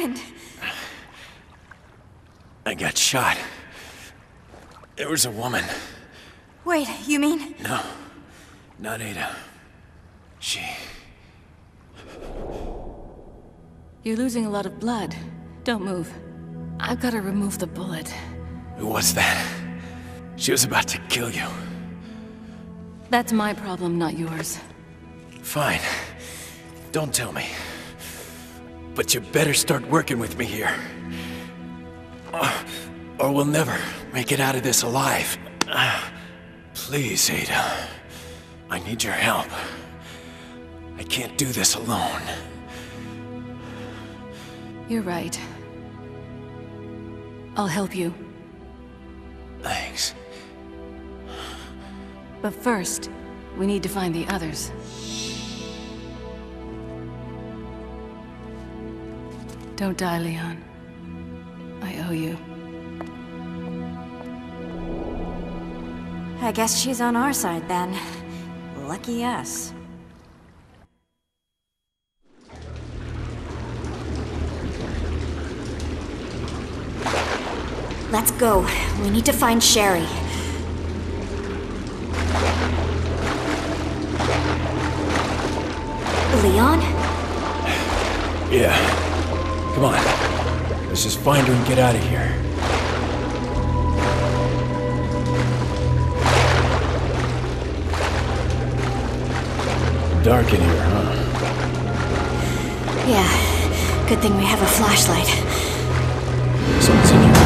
happened? I got shot. It was a woman. Wait, you mean? No, not Ada. She... You're losing a lot of blood. Don't move. I've got to remove the bullet. Who was that? She was about to kill you. That's my problem, not yours. Fine. Don't tell me. But you better start working with me here. Or we'll never make it out of this alive. Please, Ada. I need your help. I can't do this alone. You're right. I'll help you. Thanks. But first, we need to find the others. Don't die, Leon. I owe you. I guess she's on our side then. Lucky us. Let's go. We need to find Sherry. Leon? Yeah. Come on. Let's just find her and get out of here. Dark in here, huh? Yeah. Good thing we have a flashlight. Someone's in here.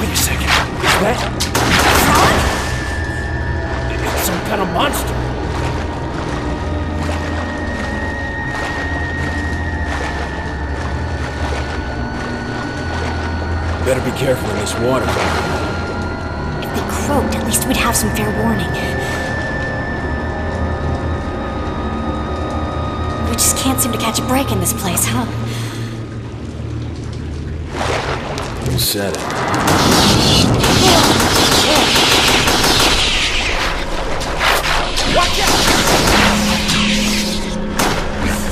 Wait a second. Is that... It's some kind of monster. Better be careful in this water. If they croaked, at least we'd have some fair warning. Just can't seem to catch a break in this place, huh? You said it. Watch out!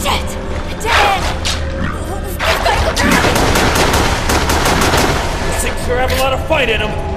Dead! Dead! These things sure have a lot of fight in them.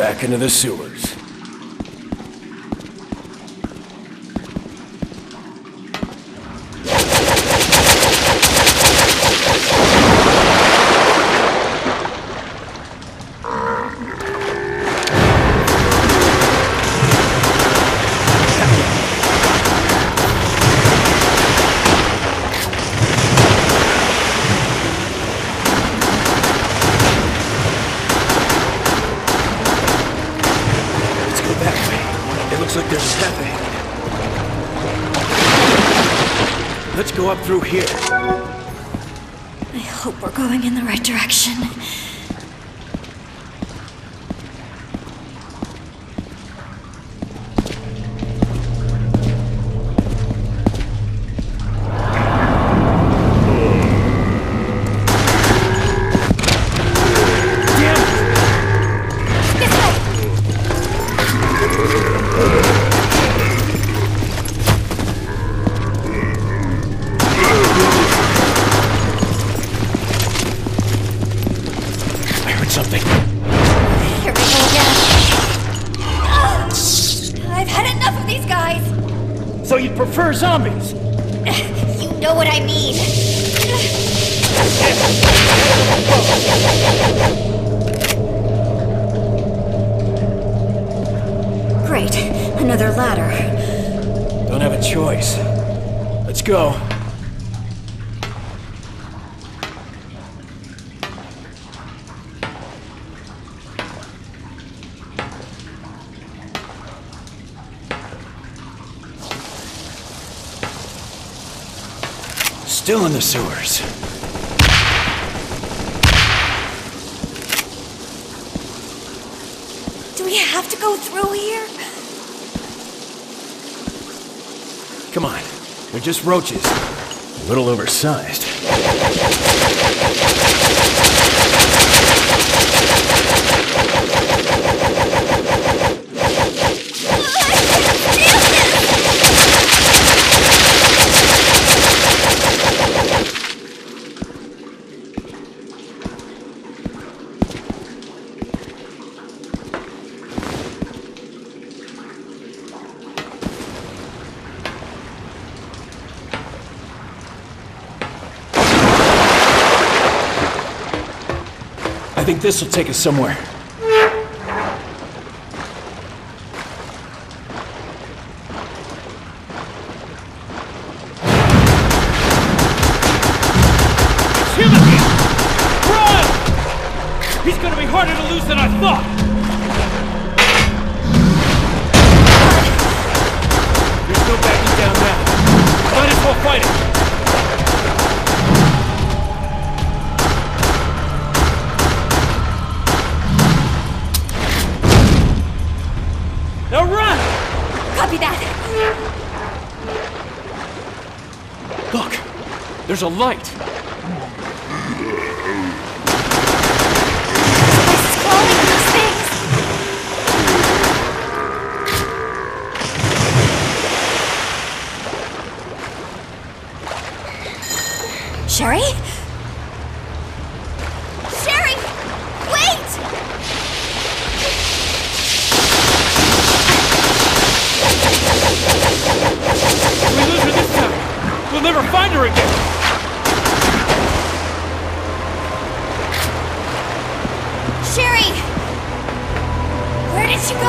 Back into the sewers. Let's go up through here. I hope we're going in the right direction. Zombies! You know what I mean. Great. Another ladder. Don't have a choice. Let's go. Still in the sewers. Do we have to go through here? Come on. They're just roaches. A little oversized. I think this will take us somewhere. Run! He's gonna be harder to lose than I thought! There's a light! Is my scrolling these things? Sherry? Sherry! Wait! If we lose her this time, we'll never find her again! Sherry! Where did she go?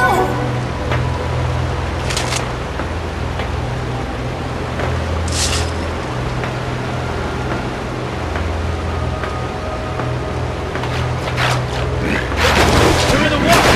They're in the water.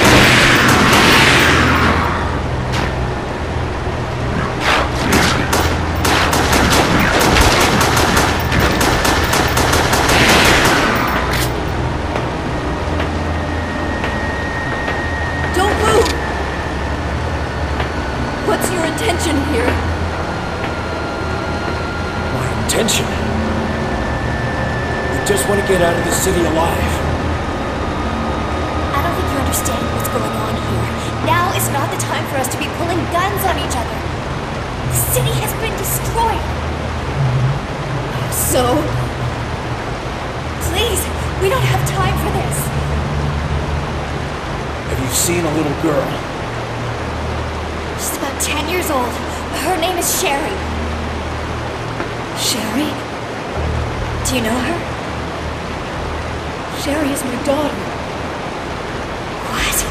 Get out of the city alive. I don't think you understand what's going on here. Now is not the time for us to be pulling guns on each other. The city has been destroyed. So, please, we don't have time for this. Have you seeing a little girl. She's about 10 years old. Her name is Sherry. Sherry? Do you know her? Sherry is my daughter. What?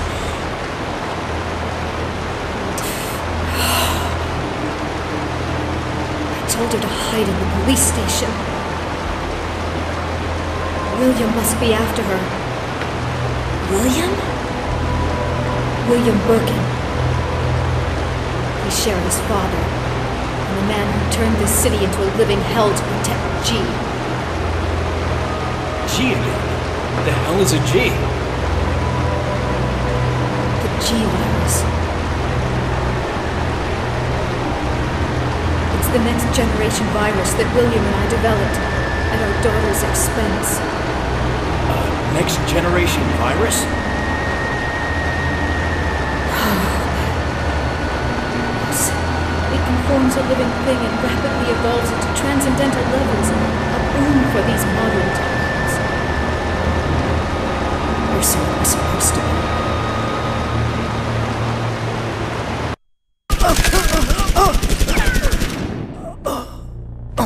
I told her to hide in the police station. William must be after her. William? William Birkin. He's Sherry's father, and the man who turned this city into a living hell to protect G. G again? What the hell is a G? The G virus. It's the next generation virus that William and I developed at our daughter's expense. Next generation virus? It conforms a living thing and rapidly evolves into transcendental levels, a boon for these modern times. Or so we're supposed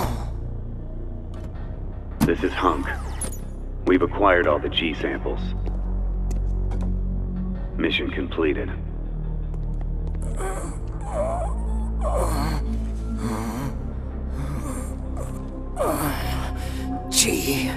to be. This is Hunk. We've acquired all the G samples. Mission completed. G,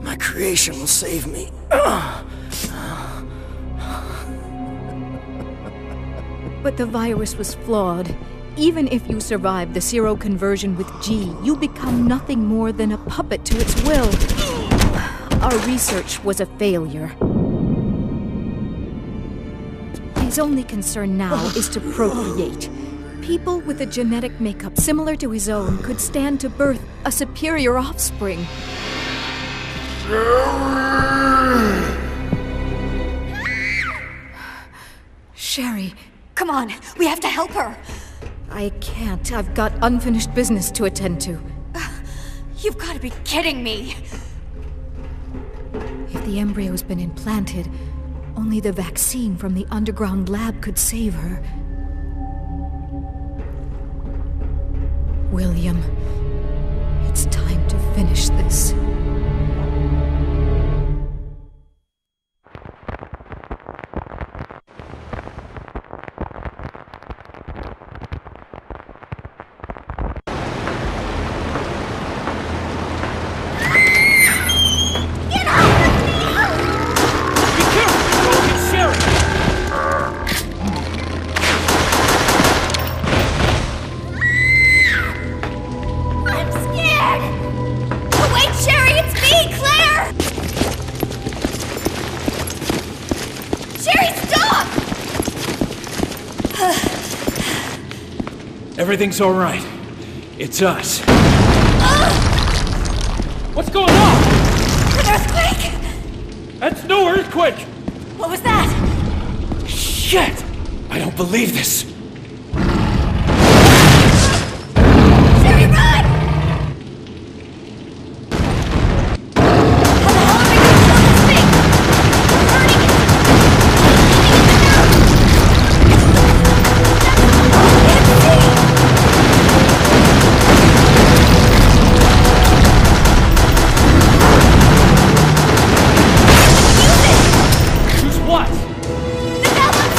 my creation will save me. But the virus was flawed. Even if you survive the zero conversion with G, you become nothing more than a puppet to its will. Our research was a failure. His only concern now is to procreate. People with a genetic makeup similar to his own could stand to birth a superior offspring. Sherry. Come on, we have to help her. I can't. I've got unfinished business to attend to. You've got to be kidding me. If the embryo's been implanted, only the vaccine from the underground lab could save her. William, it's time to finish this. Everything's all right. It's us. What's going on? An earthquake? That's no earthquake! What was that? Shit! I don't believe this. Sherry, run! How the hell are we going to kill this thing? We're burning it! What? The balance!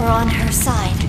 We're on her side.